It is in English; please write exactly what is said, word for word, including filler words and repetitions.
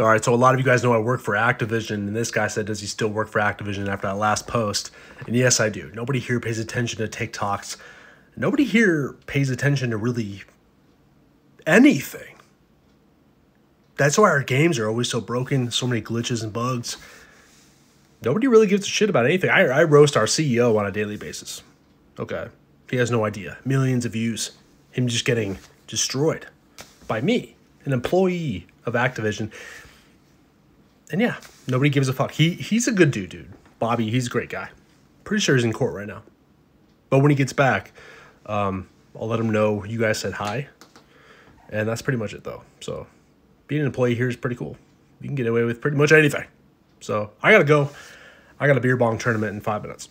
All right, so a lot of you guys know I work for Activision, and this guy said, does he still work for Activision after that last post? And yes, I do. Nobody here pays attention to TikToks. Nobody here pays attention to really anything. That's why our games are always so broken, so many glitches and bugs. Nobody really gives a shit about anything. I, I roast our C E O on a daily basis. Okay, he has no idea. Millions of views. Him just getting destroyed by me, an employee of Activision. And yeah, nobody gives a fuck. He he's a good dude, dude. Bobby, he's a great guy. Pretty sure he's in court right now. But when he gets back, um, I'll let him know you guys said hi. And that's pretty much it, though. So being an employee here is pretty cool. You can get away with pretty much anything. So I got to go. I got a beer bong tournament in five minutes.